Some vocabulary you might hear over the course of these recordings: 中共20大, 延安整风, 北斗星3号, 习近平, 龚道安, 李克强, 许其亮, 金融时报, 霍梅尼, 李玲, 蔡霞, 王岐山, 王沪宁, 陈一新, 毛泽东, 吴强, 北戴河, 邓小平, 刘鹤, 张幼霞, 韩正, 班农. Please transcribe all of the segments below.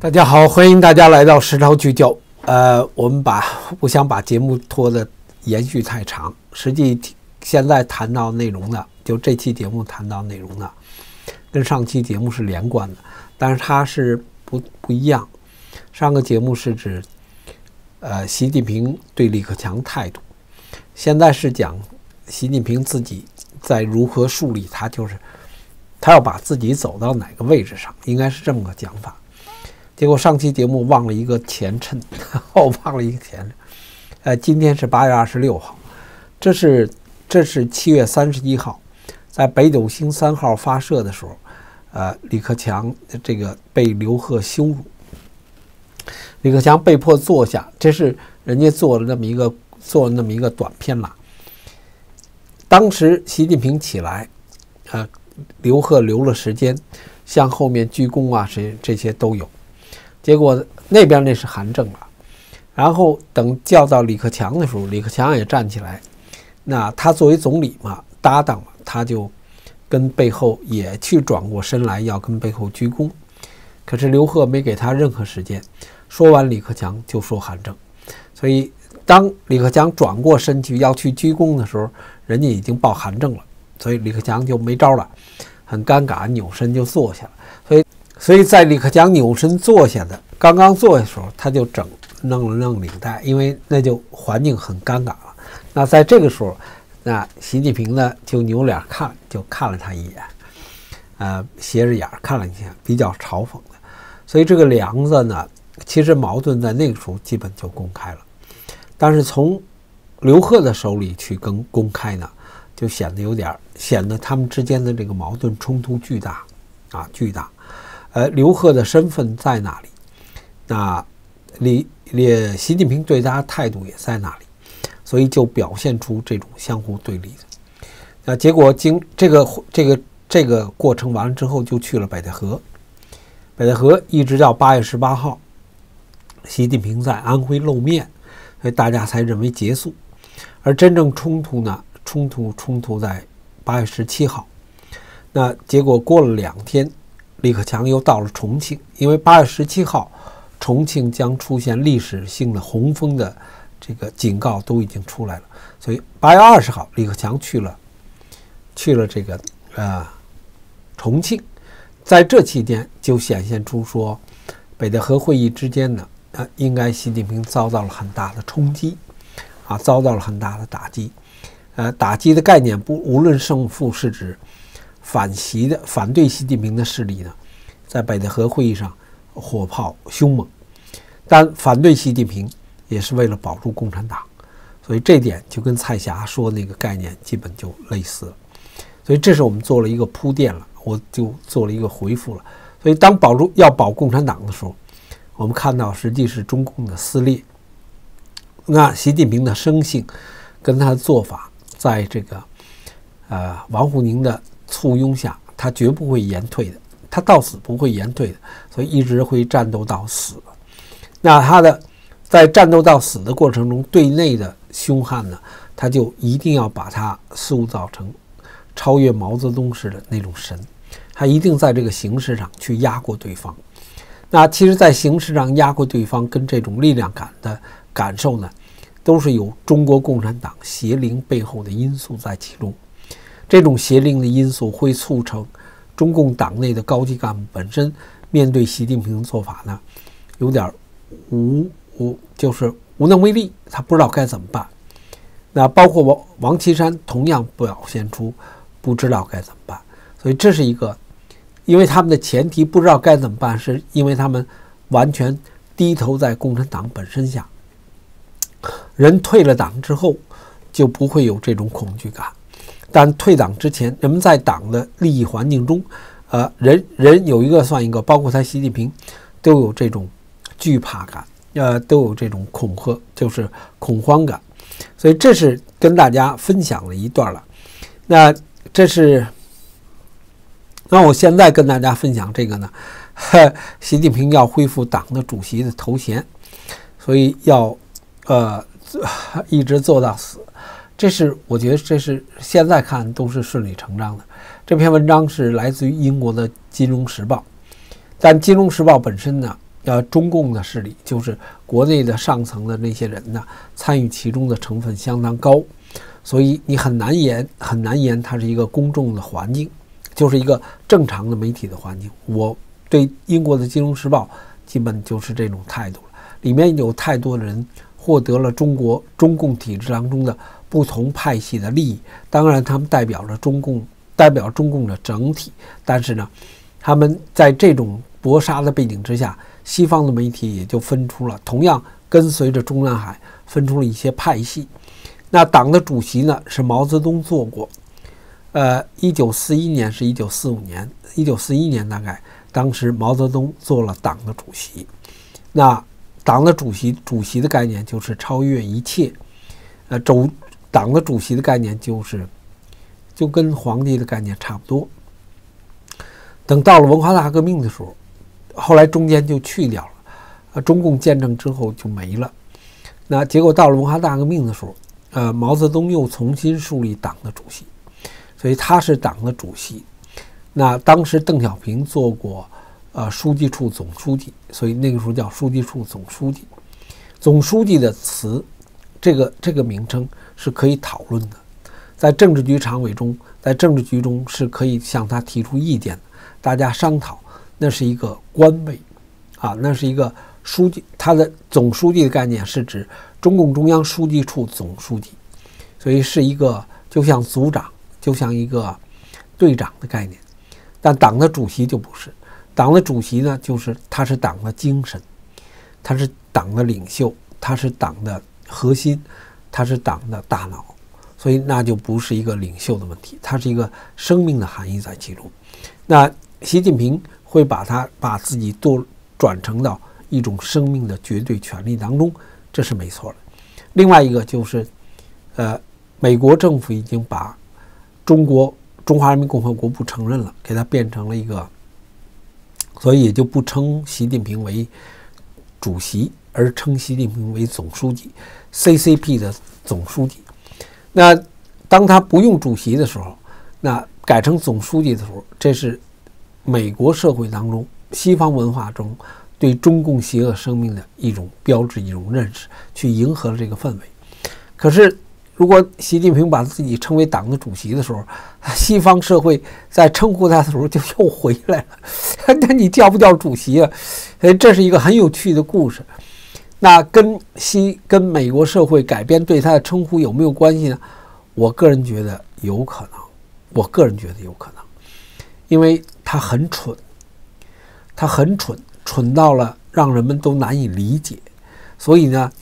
大家好，欢迎大家来到时潮聚焦。我们不想把节目拖得延续太长，实际现在谈到内容呢，就这期节目谈到内容呢，跟上期节目是连贯的，但是它是不一样。上个节目是指习近平对李克强态度，现在是讲习近平自己在如何树立他，就是他要把自己走到哪个位置上，应该是这么个讲法。结果上期节目忘了一个前称，今天是8月26号，这是7月31号，在北斗星3号发射的时候，李克强这个被刘鹤羞辱，李克强被迫坐下，这是人家做了那么一个短片啦。当时习近平起来，刘鹤留了时间，向后面鞠躬啊，这些都有。结果那边那是韩正了，然后等叫到李克强的时候，李克强也站起来，那他作为总理嘛，搭档嘛，他就跟背后也去转过身来，要跟背后鞠躬。可是刘鹤没给他任何时间，说完李克强就说韩正，所以当李克强转过身去要去鞠躬的时候，人家已经报韩正了，所以李克强就没招了，很尴尬，扭身就坐下了。所以在李克强扭身坐下的，刚刚坐下的时候，他就弄了领带，因为那就环境很尴尬了。那在这个时候，那习近平呢就扭脸看了他一眼，斜着眼看了一眼，比较嘲讽的。所以这个梁子呢，其实矛盾在那个时候基本就公开了，但是从刘鹤的手里去跟公开呢，就显得他们之间的这个矛盾冲突巨大啊，巨大。刘鹤的身份在哪里？那习近平对他态度也在哪里？所以就表现出这种相互对立的。那结果经这个过程完了之后，就去了北戴河。北戴河一直到8月18号，习近平在安徽露面，所以大家才认为结束。而真正冲突呢，冲突在8月17号。那结果过了2天。李克强又到了重庆，因为8月17号，重庆将出现历史性的洪峰的这个警告都已经出来了，所以8月20号，李克强去了这个重庆，在这期间就显现出说，北戴河会议之间呢，应该习近平遭到了很大的冲击，啊，遭到了很大的打击，打击的概念无论胜负是指。反对习近平的势力呢，在北戴河会议上火炮凶猛，但反对习近平也是为了保住共产党，所以这点就跟蔡霞说那个概念基本就类似了。所以这是我们做了一个铺垫了，我就做了一个回复了。所以当要保共产党的时候，我们看到实际是中共的撕裂，那习近平的生性跟他的做法，在这个王沪宁的簇拥下，他绝不会言退的，他到死不会言退的，所以一直会战斗到死。那他在战斗到死的过程中，对内的凶悍呢，他就一定要把它塑造成超越毛泽东式的那种神，他一定在这个形式上去压过对方。那其实在形式上压过对方跟这种力量感的感受呢，都是有中国共产党邪灵背后的因素在其中。这种邪灵的因素会促成中共党内的高级干部本身面对习近平的做法呢，有点就是无能为力，他不知道该怎么办。那包括王岐山同样表现出不知道该怎么办，所以这是一个，因为他们的前提不知道该怎么办，是因为他们完全低头在共产党本身下。人退了党之后就不会有这种恐惧感。但退党之前，人们在党的利益环境中，人有一个算一个，包括他习近平，都有这种惧怕感，都有这种恐慌感，所以这是跟大家分享了一段了。那我现在跟大家分享这个呢，习近平要恢复党的主席的头衔，所以要一直做到死。我觉得这是现在看都是顺理成章的。这篇文章是来自于英国的《金融时报》，但《金融时报》本身呢，中共的势力，就是国内的上层的那些人呢，参与其中的成分相当高，所以你很难言它是一个公众的环境，就是一个正常的媒体的环境。我对英国的《金融时报》基本就是这种态度了，里面有太多的人获得了中共体制当中的不同派系的利益，当然他们代表中共的整体，但是呢，他们在这种搏杀的背景之下，西方的媒体也就分出了，同样跟随着中南海分出了一些派系。那党的主席呢是毛泽东做过，1941年是1945年1941年大概，当时毛泽东做了党的主席。那党的主席的概念就是超越一切，党的主席的概念就跟皇帝的概念差不多。等到了文化大革命的时候，后来中间就去掉了，中共建政之后就没了。那结果到了文化大革命的时候，毛泽东又重新树立党的主席，所以他是党的主席。那当时邓小平做过书记处总书记，所以那个时候叫书记处总书记。总书记的词，这个名称是可以讨论的，在政治局常委中，在政治局中是可以向他提出意见的，大家商讨。那是一个官位啊，那是一个书记，他的总书记的概念是指中共中央书记处总书记，所以是一个就像组长，就像一个队长的概念。但党的主席就不是，党的主席呢，就是他是党的精神，他是党的领袖，他是党的核心，他是党的大脑，所以那就不是一个领袖的问题，它是一个生命的含义在其中。那习近平会把自己转成到一种生命的绝对权利当中，这是没错的。另外一个就是，美国政府已经把中华人民共和国不承认了，给它变成了一个，所以也就不称习近平为主席，而称习近平为总书记 ，CCP 的总书记。那当他不用主席的时候，那改成总书记的时候，这是美国社会当中、西方文化中对中共邪恶生命的一种标志、一种认识，去迎合了这个氛围。可是，如果习近平把自己称为党的主席的时候，西方社会在称呼他的时候就又回来了。那你叫不叫主席啊？这是一个很有趣的故事。那跟美国社会改变对他的称呼有没有关系呢？我个人觉得有可能，因为他很蠢，蠢到了让人们都难以理解。所以呢，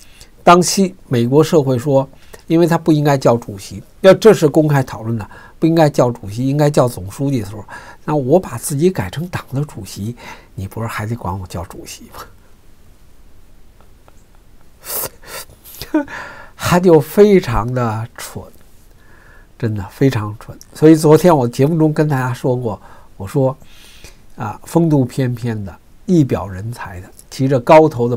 当美国社会说，因为他不应该叫主席，要这是公开讨论的，不应该叫主席，应该叫总书记的时候，那我把自己改成党的主席，你不是还得管我叫主席吗？他就非常的蠢，真的非常蠢。所以昨天我节目中跟大家说过，我说风度翩翩的一表人才的骑着高头的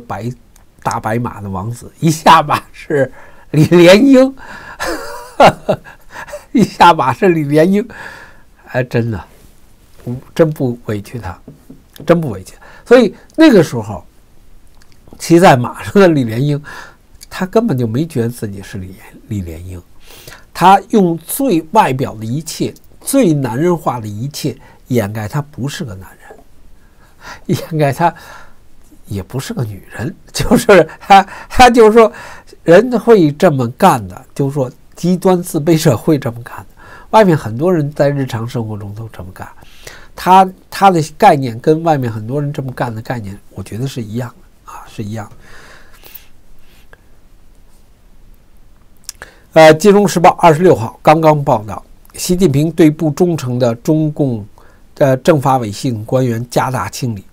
大白马的王子，一下马是李莲英，真的真不委屈他，所以那个时候骑在马上的李莲英，他根本就没觉得自己是李莲英，他用最外表的一切、最男人化的一切掩盖他不是个男人，掩盖他也不是个女人，就是他就是说人会这么干的，就是说极端自卑者会这么干的，外面很多人在日常生活中都这么干，他的概念跟外面很多人这么干的概念，我觉得是一样的啊，是一样的。金融时报26号刚刚报道，习近平对不忠诚的中共政法委系统官员加大清理，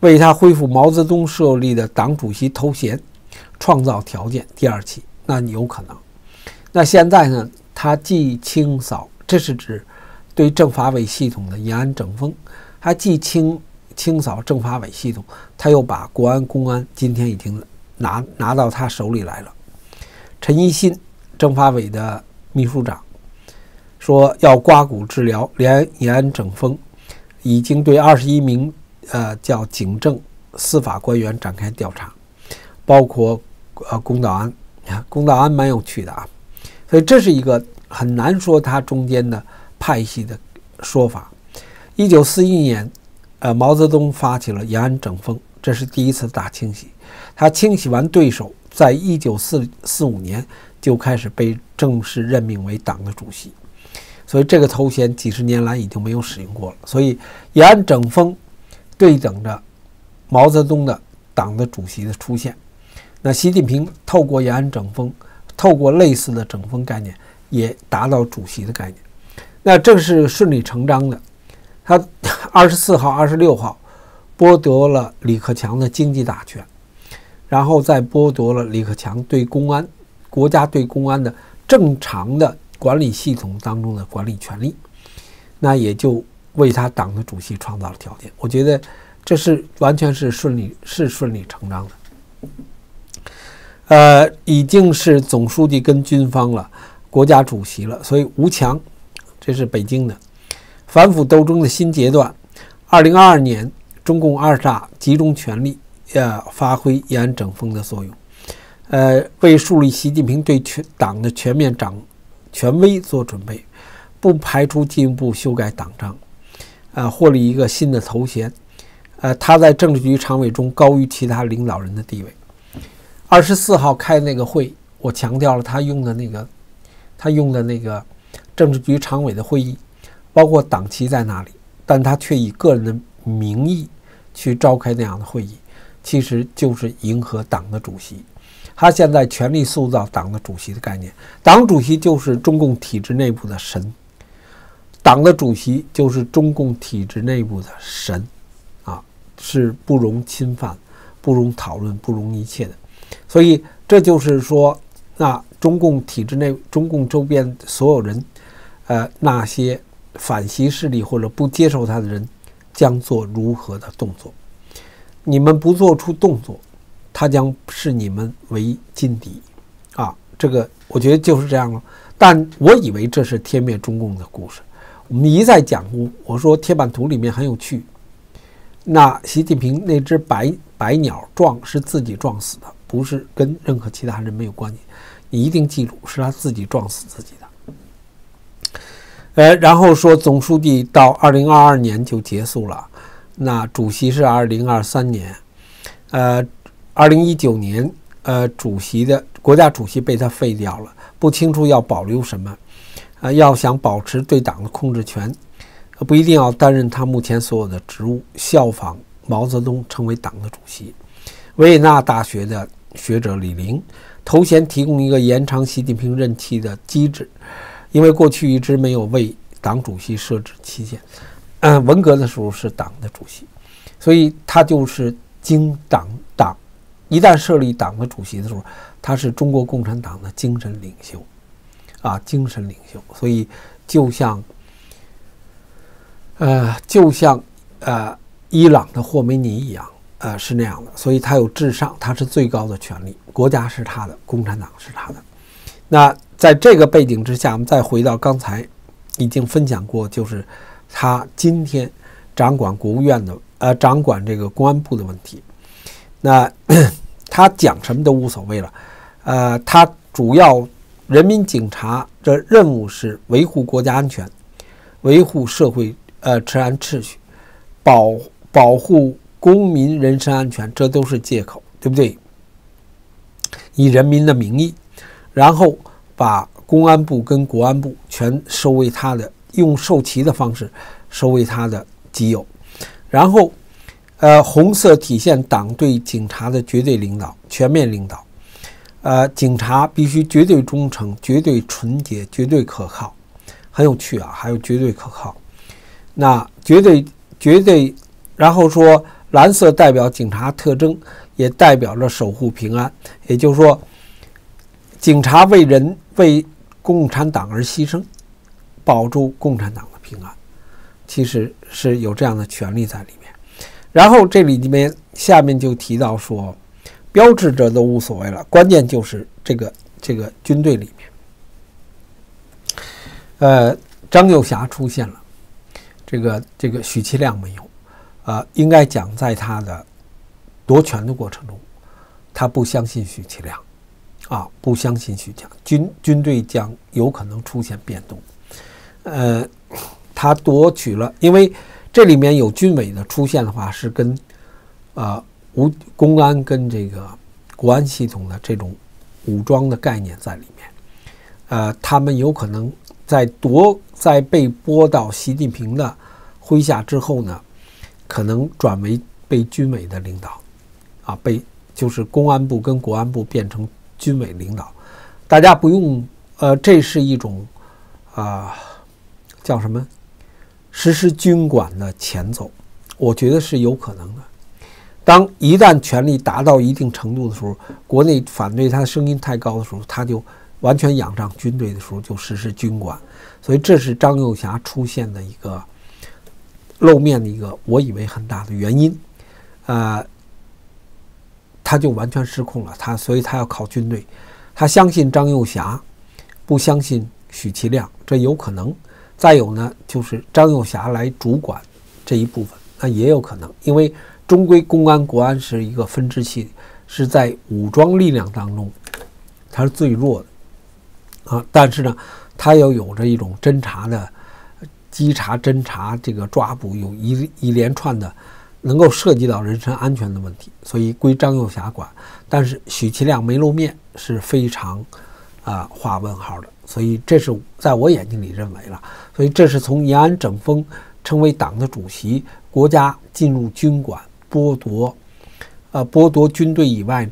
为他恢复毛泽东设立的党主席头衔创造条件。第二期，那有可能。那现在呢，他既清扫，这是指对政法委系统的延安整风，他既清扫政法委系统，他又把国安、公安今天已经拿到他手里来了。陈一新，政法委的秘书长说要刮骨治疗延安整风，已经对21名叫警政司法官员展开调查，包括龚道安。龚道安蛮有趣的啊，所以这是一个很难说他中间的派系的说法。1941年，毛泽东发起了延安整风，这是第一次大清洗。他清洗完对手，在1945年就开始被正式任命为党的主席。 所以这个头衔几十年来已经没有使用过了。所以延安整风对等着毛泽东的党的主席的出现。那习近平透过延安整风，透过类似的整风概念，也达到主席的概念。那这是顺理成章的。他24号、26号剥夺了李克强的经济大权，然后再剥夺了李克强对公安国家对公安的正常的 管理系统当中的管理权利，那也就为他党的主席创造了条件。我觉得这是完全是顺理成章的。已经是总书记跟军方了，国家主席了，所以吴强，这是北京的反腐斗争的新阶段。2022年，中共20大集中权力，发挥延安整风的作用，为树立习近平对党的全面权威做准备，不排除进一步修改党章，获利一个新的头衔，他在政治局常委中高于其他领导人的地位。24号开那个会，我强调了他用的那个政治局常委的会议，包括党旗在哪里，但他却以个人的名义去召开那样的会议，其实就是迎合党的主席。 他现在全力塑造党的主席的概念，党主席就是中共体制内部的神，党的主席就是中共体制内部的神，啊，是不容侵犯、不容讨论、不容一切的。所以这就是说，那中共体制内、中共周边所有人，那些反习势力或者不接受他的人，将做如何的动作？你们不做出动作， 他将视你们为劲敌，啊，这个我觉得就是这样了。但我以为这是天灭中共的故事，我们一再讲过。我说铁板图里面很有趣，那习近平那只白鸟撞是自己撞死的，不是跟任何其他人没有关系。你一定记住，是他自己撞死自己的。然后说总书记到2022年就结束了，那主席是2023年，2019年，主席的国家主席被他废掉了，不清楚要保留什么，要想保持对党的控制权，不一定要担任他目前所有的职务，效仿毛泽东成为党的主席。维也纳大学的学者李玲，头衔提供一个延长习近平任期的机制，因为过去一直没有为党主席设置期限，文革的时候是党的主席，所以他就是经党。 一旦设立党的主席的时候，他是中国共产党的精神领袖，啊，精神领袖。所以就像伊朗的霍梅尼一样，是那样的。所以他有至上，他是最高的权力，国家是他的，共产党是他的。那在这个背景之下，我们再回到刚才已经分享过，就是他今天掌管国务院的，掌管这个公安部的问题。 那他讲什么都无所谓了，他主要人民警察的任务是维护国家安全，维护社会治安秩序，保护公民人身安全，这都是借口，对不对？以人民的名义，然后把公安部跟国安部全收为他的，用授旗的方式收为他的己有，然后 红色体现党对警察的绝对领导、全面领导。警察必须绝对忠诚、绝对纯洁、绝对可靠。很有趣啊，还有绝对可靠。那绝对，然后说蓝色代表警察特征，也代表着守护平安。也就是说，警察为共产党而牺牲，保住共产党的平安，其实是有这样的权利在里面。 然后这里面下面就提到说，标志者都无所谓了，关键就是这个军队里面，张幼霞出现了，这个许其亮没有，应该讲在他的夺权的过程中，他不相信许其亮，不相信许其亮，军队将有可能出现变动。他夺取了，因为这里面有军委的出现的话，是跟公安跟这个国安系统的这种武装的概念在里面。他们有可能在被拨到习近平的麾下之后呢，可能转为被军委的领导，就是公安部跟国安部变成军委领导。大家不用，这是一种叫什么实施军管的前奏，我觉得是有可能的。当一旦权力达到一定程度的时候，国内反对他的声音太高的时候，他就完全仰仗军队的时候，就实施军管。所以这是张幼侠出现的一个露面的一个我以为很大的原因。他就完全失控了，所以他要靠军队。他相信张幼侠，不相信许其亮，这有可能。再有呢，就是张幼侠来主管这一部分，那也有可能。因为终归公安国安是一个分支系，是在武装力量当中它是最弱的。但是呢，他又有着一种侦查的稽查、侦查这个抓捕，有一连串的能够涉及到人身安全的问题，所以归张幼侠管。但是许其亮没露面是非常画问号的，所以这是在我眼睛里认为了。所以这是从延安整风成为党的主席，国家进入军管，剥夺军队以外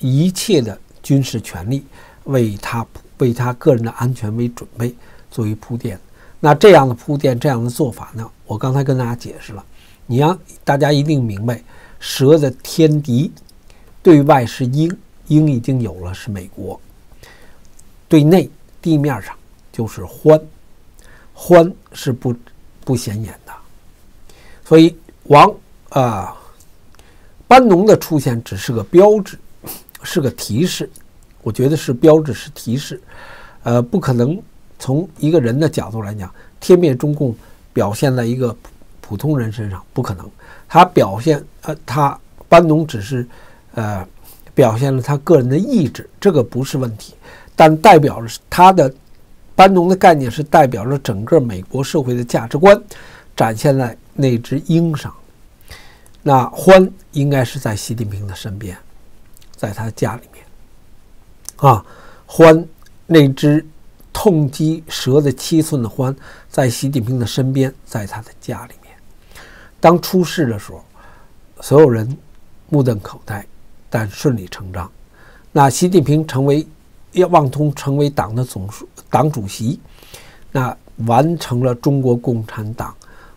一切的军事权利，为他个人的安全为准备，作为铺垫。那这样的铺垫，这样的做法呢，我刚才跟大家解释了，你让大家一定明白，蛇的天敌对外是鹰，鹰已经有了是美国，对内地面上就是獾，獾是不显眼的。所以班农的出现只是个标志，是个提示，我觉得是标志，是提示。不可能从一个人的角度来讲，天灭中共表现在一个普通人身上，不可能。他表现，班农只是表现了他个人的意志，这个不是问题。但代表了他的班农的概念是代表了整个美国社会的价值观，展现在那只鹰上。那獾应该是在习近平的身边，在他家里面。獾，那只痛击蛇的7寸的獾，在习近平的身边，在他的家里面。当出事的时候，所有人目瞪口呆，但顺理成章。那习近平妄图成为党的党主席，那完成了中国共产党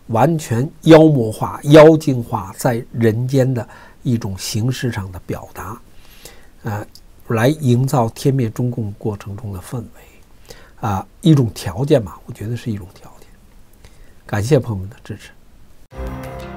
完全妖魔化、妖精化在人间的一种形式上的表达，来营造天灭中共过程中的氛围，一种条件嘛，我觉得是一种条件。感谢朋友们的支持。